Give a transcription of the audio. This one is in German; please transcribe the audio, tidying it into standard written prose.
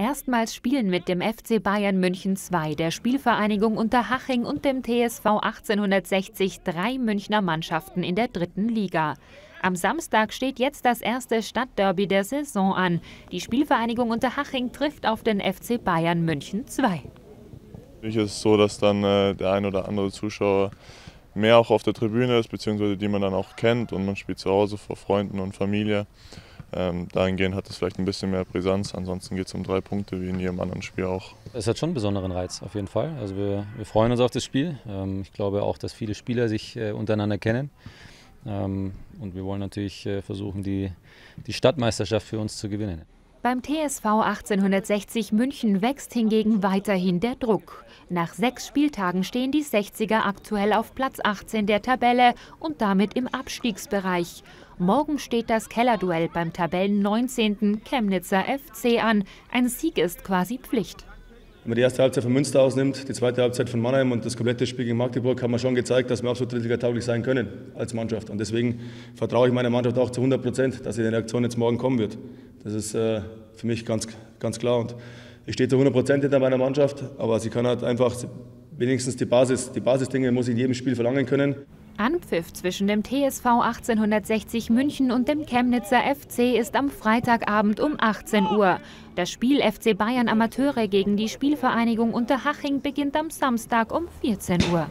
Erstmals spielen mit dem FC Bayern München II, der Spielvereinigung Unterhaching und dem TSV 1860 drei Münchner Mannschaften in der dritten Liga. Am Samstag steht jetzt das erste Stadtderby der Saison an. Die Spielvereinigung Unterhaching trifft auf den FC Bayern München II. Natürlich ist es so, dass dann der ein oder andere Zuschauer mehr auch auf der Tribüne ist, beziehungsweise die man dann auch kennt, und man spielt zu Hause vor Freunden und Familie. Dahingehend hat es vielleicht ein bisschen mehr Brisanz, ansonsten geht es um 3 Punkte wie in jedem anderen Spiel auch. Es hat schon einen besonderen Reiz auf jeden Fall, also wir freuen uns auf das Spiel. Ich glaube auch, dass viele Spieler sich untereinander kennen, und wir wollen natürlich versuchen, die Stadtmeisterschaft für uns zu gewinnen. Beim TSV 1860 München wächst hingegen weiterhin der Druck. Nach 6 Spieltagen stehen die 60er aktuell auf Platz 18 der Tabelle und damit im Abstiegsbereich. Morgen steht das Kellerduell beim Tabellen 19. Chemnitzer FC an. Ein Sieg ist quasi Pflicht. Wenn man die erste Halbzeit von Münster ausnimmt, die zweite Halbzeit von Mannheim und das komplette Spiel gegen Magdeburg, haben wir schon gezeigt, dass wir absolut drittligatauglich sein können als Mannschaft. Und deswegen vertraue ich meiner Mannschaft auch zu 100%, dass sie in der Reaktion jetzt morgen kommen wird. Das ist für mich ganz klar, und ich stehe zu 100% hinter meiner Mannschaft, aber sie kann halt einfach wenigstens die Basisdinge muss ich in jedem Spiel verlangen können. Anpfiff zwischen dem TSV 1860 München und dem Chemnitzer FC ist am Freitagabend um 18 Uhr. Das Spiel FC Bayern Amateure gegen die Spielvereinigung Unterhaching beginnt am Samstag um 14 Uhr.